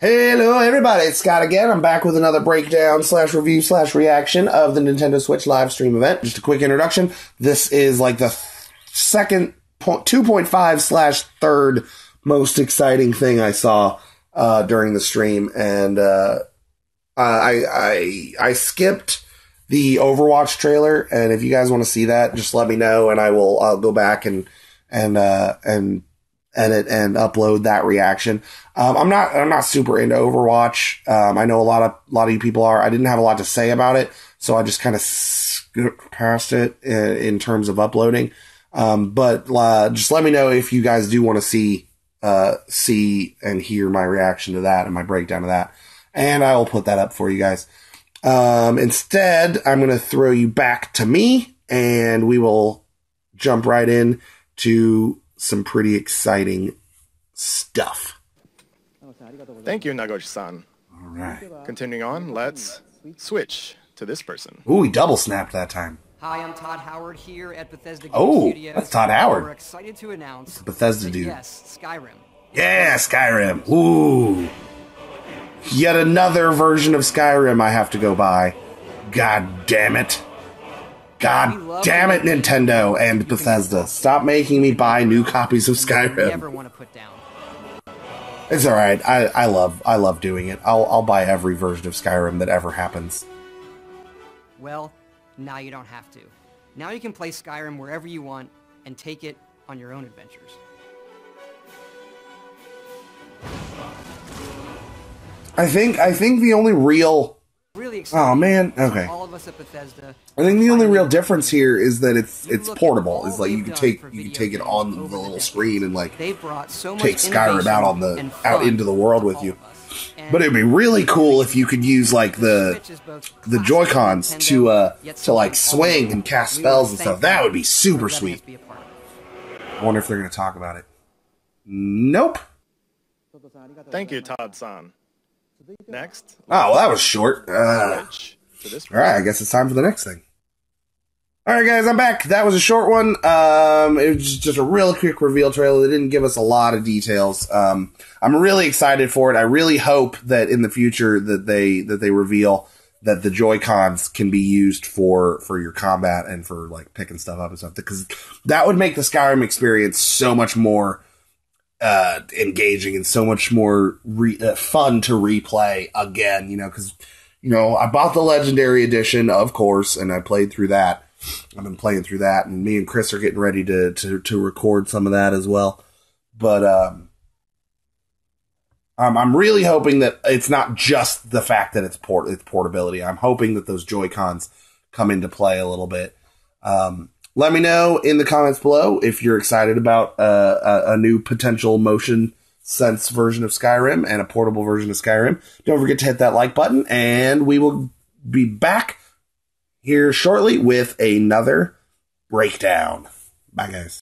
Hello everybody, it's Scott again. I'm back with another breakdown slash review slash reaction of the Nintendo Switch live stream event. Just a quick introduction. This is like the second 2.5 slash third most exciting thing I saw during the stream, and I skipped the Overwatch trailer. And if you guys want to see that, just let me know, and I'll go back and edit and upload that reaction. I'm not super into Overwatch. I know a lot of you people are. I didn't have a lot to say about it, so I just kind of scooped past it in terms of uploading. But just let me know if you guys do want to see and hear my reaction to that and my breakdown of that, and I will put that up for you guys. Instead, I'm going to throw you back to me, and we will jump right in to some pretty exciting stuff. Thank you, Nagoshi-san. All right. Continuing on, let's switch to this person. Ooh, he double snapped that time. Hi, I'm Todd Howard here at Bethesda Studios. Oh, that's Todd Howard. We're excited to announce Bethesda dude. Yes, Skyrim. Yeah, Skyrim. Ooh. Yet another version of Skyrim I have to go buy. God damn it. God damn it, Nintendo and Bethesda. Stop making me buy new copies of Skyrim. It's alright. I love doing it. I'll buy every version of Skyrim that ever happens. Well, now you don't have to. Now you can play Skyrim wherever you want and take it on your own adventures. I think the only real... Oh man, okay. I think the only real difference here is that it's portable. It's like you can take it on the little screen and like take Skyrim out into the world with you. But it'd be really cool if you could use like the Joy-Cons to like swing and cast spells and stuff. That would be super sweet. I wonder if they're gonna talk about it. Nope. Thank you, Todd-san. Next. Oh, well, that was short. All right, I guess it's time for the next thing. All right, guys, I'm back. That was a short one. It was just a real quick reveal trailer. They didn't give us a lot of details. I'm really excited for it. I really hope that in the future that they reveal that the Joy-Cons can be used for your combat and for like picking stuff up and stuff, because that would make the Skyrim experience so much more engaging and so much more fun to replay again, you know, because, you know, I bought the Legendary Edition, of course, and I played through that. I've been playing through that, and me and Chris are getting ready to record some of that as well. But I'm really hoping that it's not just the fact that it's portability. I'm hoping that those Joy-Cons come into play a little bit. Let me know in the comments below if you're excited about a new potential motion sense version of Skyrim and a portable version of Skyrim. Don't forget to hit that like button, and we will be back here shortly with another breakdown. Bye, guys.